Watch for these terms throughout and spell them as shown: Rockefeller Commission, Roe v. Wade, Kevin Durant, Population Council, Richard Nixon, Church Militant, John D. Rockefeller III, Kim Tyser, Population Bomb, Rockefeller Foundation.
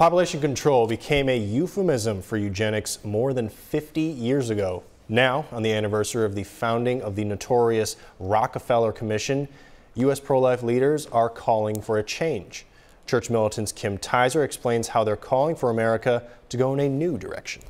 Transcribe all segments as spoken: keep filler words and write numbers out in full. Population control became a euphemism for eugenics more than fifty years ago. Now, on the anniversary of the founding of the notorious Rockefeller Commission, U S pro-life leaders are calling for a change. Church Militant's Kim Tyser explains how they're calling for America to go in a new direction.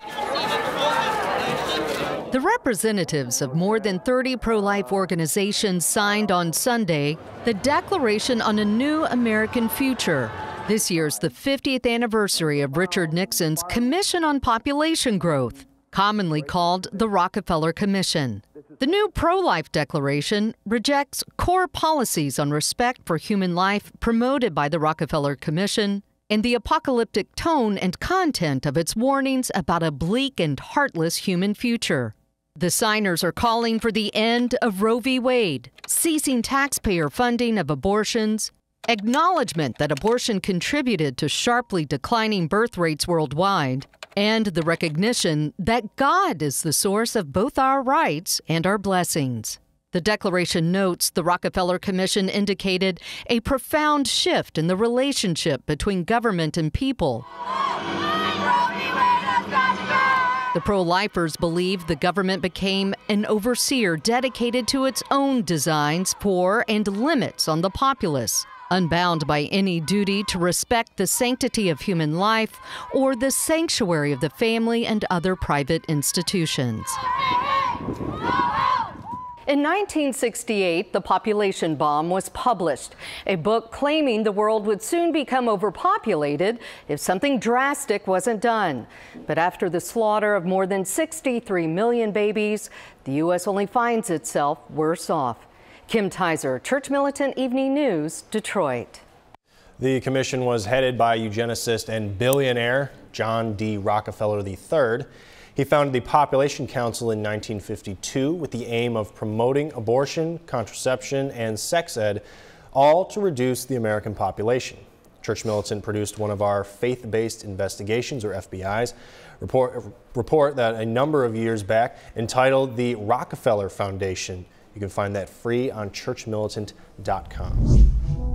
The representatives of more than thirty pro-life organizations signed on Sunday the Declaration on a New American Future. This year's the fiftieth anniversary of Richard Nixon's Commission on Population Growth, commonly called the Rockefeller Commission. The new pro-life declaration rejects core policies on respect for human life promoted by the Rockefeller Commission and the apocalyptic tone and content of its warnings about a bleak and heartless human future. The signers are calling for the end of Roe v. Wade, ceasing taxpayer funding of abortions, acknowledgement that abortion contributed to sharply declining birth rates worldwide, and the recognition that God is the source of both our rights and our blessings. The declaration notes the Rockefeller Commission indicated a profound shift in the relationship between government and people. The pro-lifers believe the government became an overseer dedicated to its own designs for and limits on the populace, unbound by any duty to respect the sanctity of human life or the sanctuary of the family and other private institutions. In nineteen sixty-eight, The Population Bomb was published, a book claiming the world would soon become overpopulated if something drastic wasn't done. But after the slaughter of more than sixty-three million babies, the U S only finds itself worse off. Kim Tyser, Church Militant Evening News, Detroit. The commission was headed by eugenicist and billionaire John D. Rockefeller the third. He founded the Population Council in nineteen fifty-two with the aim of promoting abortion, contraception, and sex ed, all to reduce the American population. Church Militant produced one of our faith-based investigations, or F B I's, report, report that a number of years back entitled The Rockefeller Foundation. You can find that free on church militant dot com.